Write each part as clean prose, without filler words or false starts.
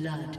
blood.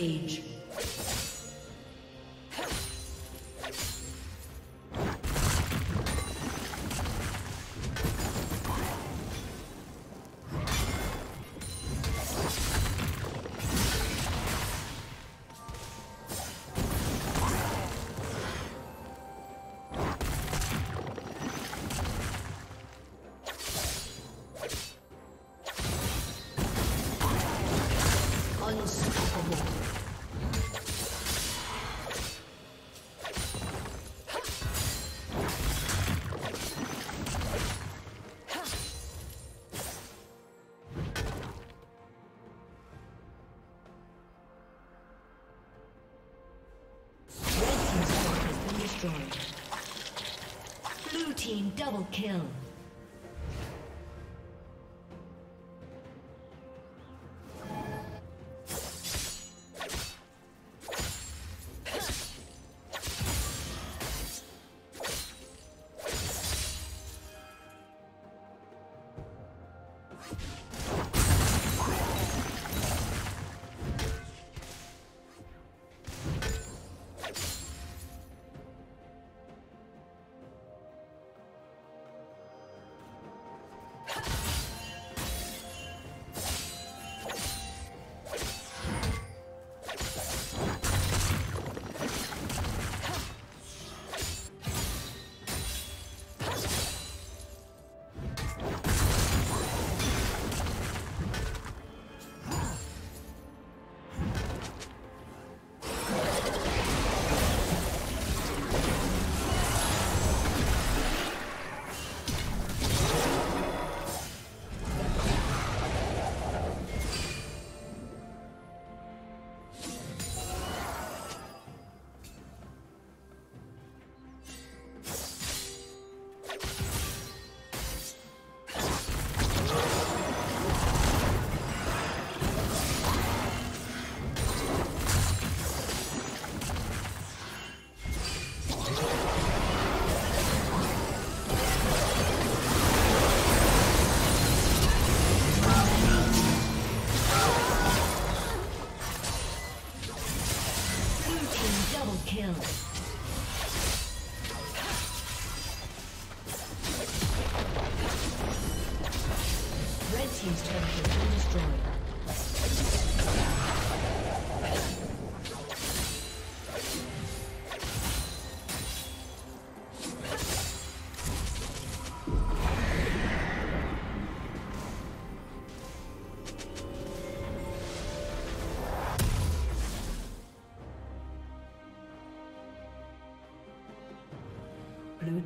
Age. Blue team double kill. kill. Red team's turret has been destroyed. Blue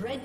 Red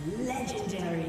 Legendary. Legendary.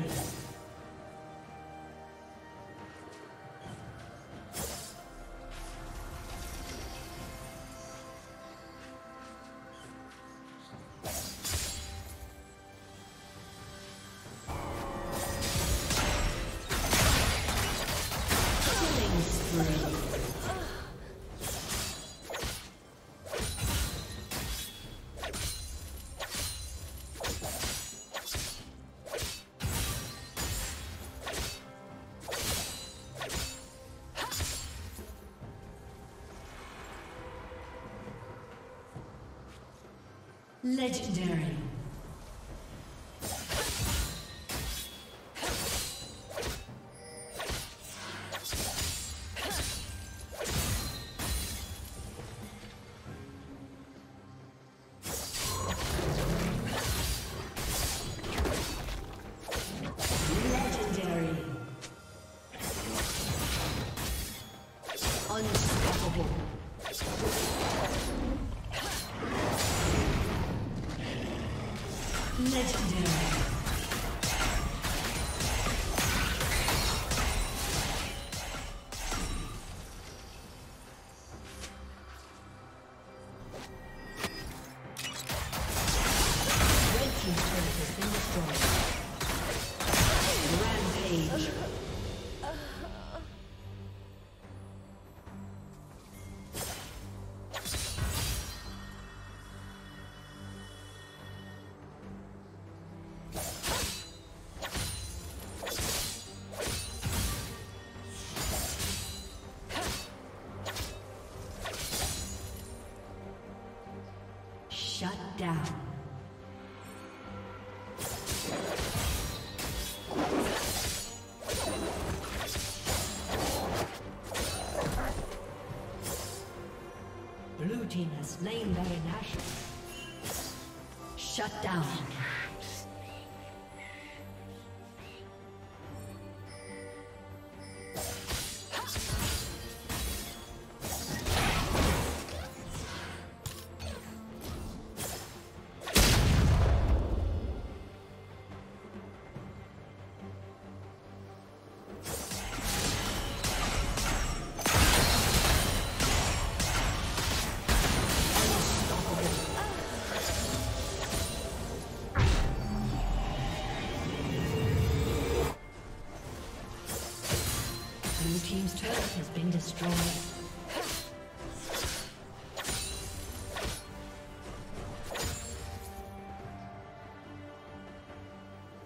Legendary. Unstoppable. Legendary. Shut down. team has slain Baron Nashor. Shut down. Destroyed. Red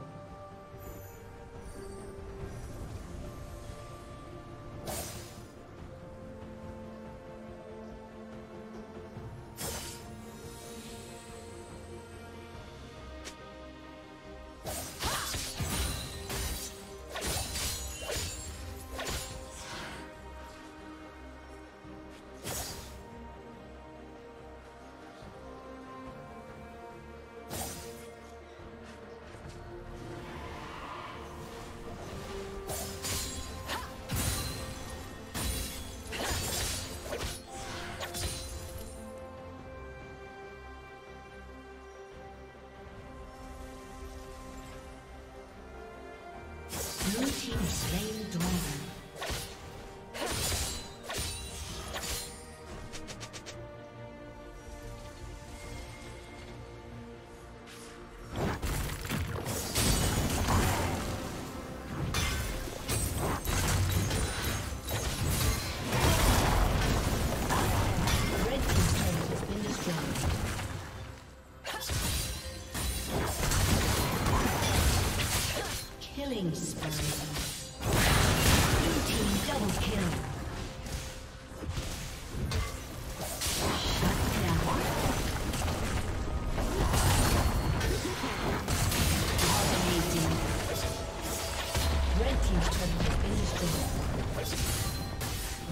Slain dragon.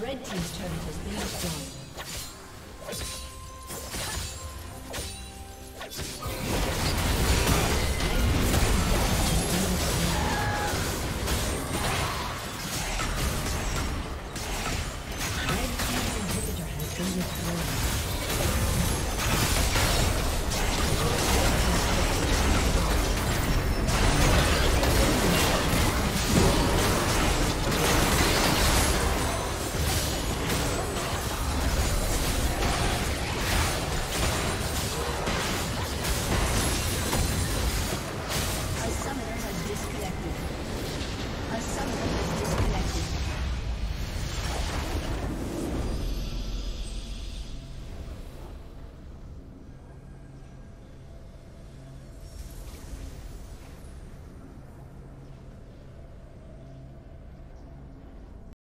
Red team's turret has been destroyed.